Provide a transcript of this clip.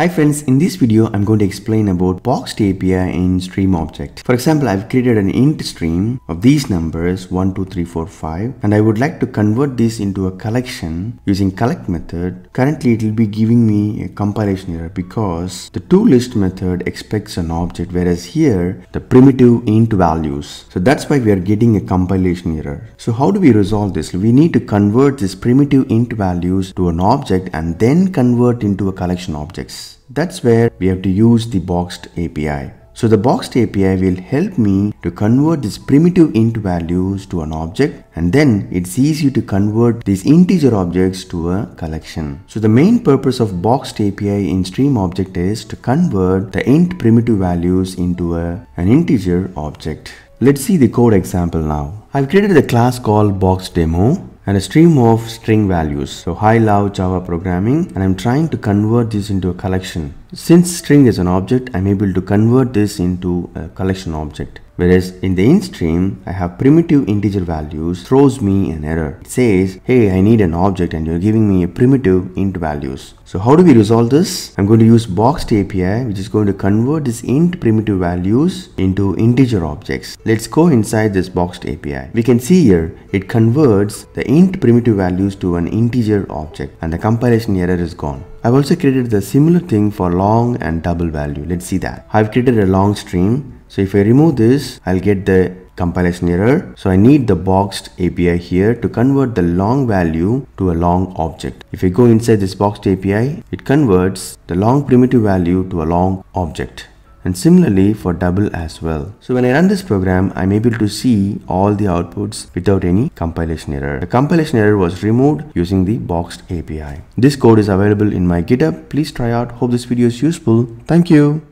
Hi friends, in this video I'm going to explain about Boxed API in stream object. For example, I've created an int stream of these numbers 1, 2, 3, 4, 5, and I would like to convert this into a collection using collect method. Currently it will be giving me a compilation error because the toList method expects an object, whereas here the primitive int values. So that's why we are getting a compilation error. So how do we resolve this? We need to convert this primitive int values to an object and then convert into a collection objects. That's where we have to use the Boxed API. So the Boxed API will help me to convert these primitive int values to an object, and then it's easy to convert these integer objects to a collection. So the main purpose of Boxed API in stream object is to convert the int primitive values into an integer object. Let's see the code example now. I've created a class called BoxedDemo and a stream of string values. So hi, love Java programming, and I'm trying to convert this into a collection. Since string is an object, I'm able to convert this into a collection object. Whereas in the int stream, I have primitive integer values, throws me an error. It says, hey, I need an object and you're giving me a primitive int values. So how do we resolve this? I'm going to use Boxed API, which is going to convert this int primitive values into integer objects. Let's go inside this Boxed API. We can see here, it converts the int primitive values to an integer object and the compilation error is gone. I've also created the similar thing for long and double value. Let's see that. I've created a long stream. So if I remove this, I'll get the compilation error. So I need the Boxed API here to convert the long value to a long object. If I go inside this Boxed API, it converts the long primitive value to a long object. And similarly for double as well. So when I run this program, I'm able to see all the outputs without any compilation error. The compilation error was removed using the Boxed API. This code is available in my GitHub. Please try out. Hope this video is useful. Thank you.